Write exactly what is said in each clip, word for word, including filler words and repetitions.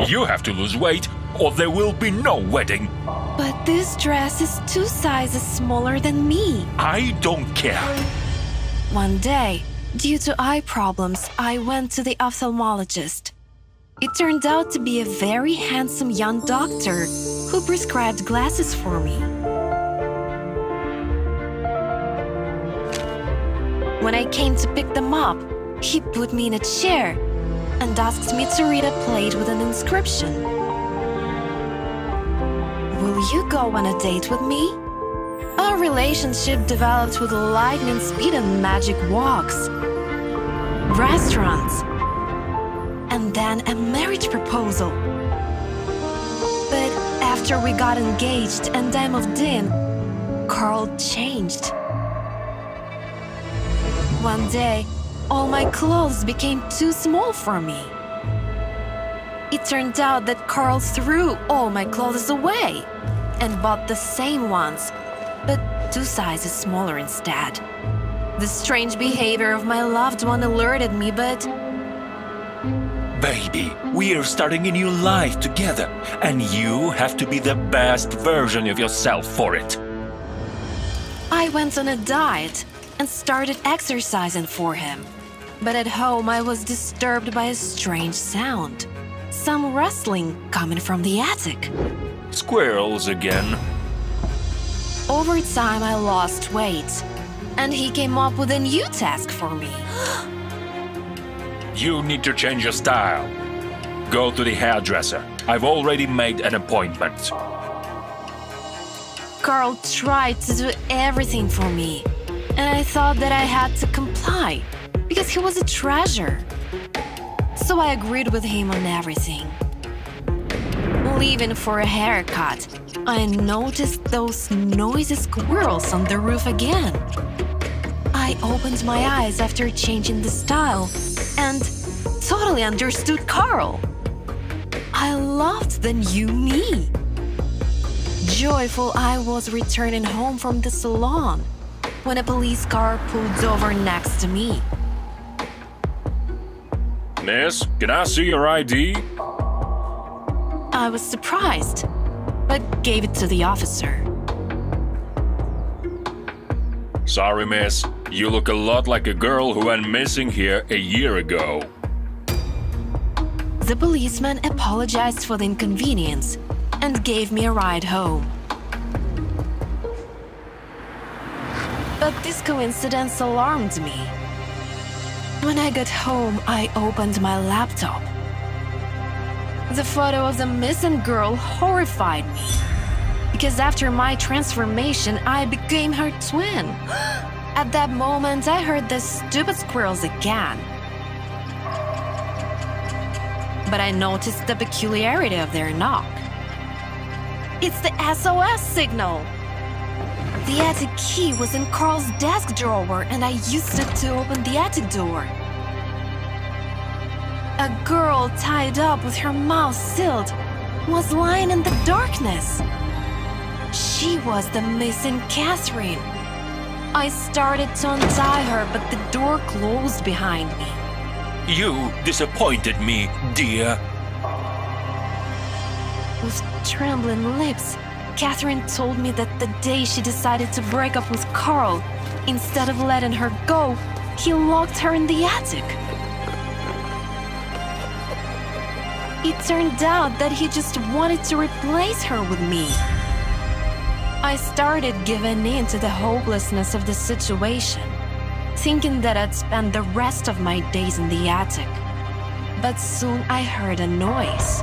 You have to lose weight, or there will be no wedding. But this dress is two sizes smaller than me. I don't care. One day, due to eye problems, I went to the ophthalmologist. It turned out to be a very handsome young doctor who prescribed glasses for me. When I came to pick them up, he put me in a chair and asked me to read a plate with an inscription. Will you go on a date with me? Our relationship developed with lightning speed and magic walks, restaurants, and then a marriage proposal. But after we got engaged and dialed in, Carl changed. One day, all my clothes became too small for me. It turned out that Carl threw all my clothes away and bought the same ones, but two sizes smaller instead. The strange behavior of my loved one alerted me, but... Baby, we are starting a new life together, and you have to be the best version of yourself for it. I went on a diet and started exercising for him. But at home, I was disturbed by a strange sound. Some rustling coming from the attic. Squirrels again. Over time, I lost weight, and he came up with a new task for me. You need to change your style. Go to the hairdresser. I've already made an appointment. Carl tried to do everything for me, and I thought that I had to comply, because he was a treasure. So I agreed with him on everything. Leaving for a haircut, I noticed those noisy squirrels on the roof again. I opened my eyes after changing the style and totally understood Carl. I loved the new me. Joyful, I was returning home from the salon when a police car pulled over next to me. Miss, can I see your I D? I was surprised, but gave it to the officer. Sorry, miss. You look a lot like a girl who went missing here a year ago. The policeman apologized for the inconvenience and gave me a ride home. But this coincidence alarmed me. When I got home, I opened my laptop. The photo of the missing girl horrified me, because after my transformation, I became her twin. At that moment, I heard the stupid squirrels again. But I noticed the peculiarity of their knock. It's the S O S signal! The attic key was in Carl's desk drawer, and I used it to open the attic door. A girl tied up with her mouth sealed was lying in the darkness. She was the missing Catherine. I started to untie her, but the door closed behind me. You disappointed me, dear. With trembling lips, Catherine told me that the day she decided to break up with Carl, instead of letting her go, he locked her in the attic. It turned out that he just wanted to replace her with me. I started giving in to the hopelessness of the situation, thinking that I'd spend the rest of my days in the attic. But soon I heard a noise.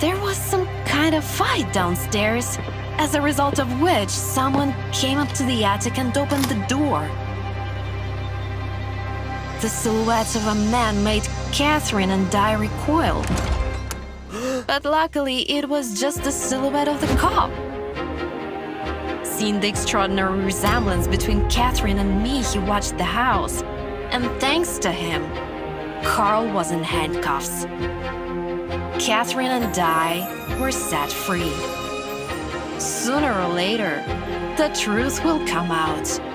There was some kind of fight downstairs, as a result of which someone came up to the attic and opened the door. The silhouette of a man made Catherine and I recoil. But luckily, it was just the silhouette of the cop. Seeing the extraordinary resemblance between Catherine and me, he watched the house. And thanks to him, Carl was in handcuffs. Catherine and I were set free. Sooner or later, the truth will come out.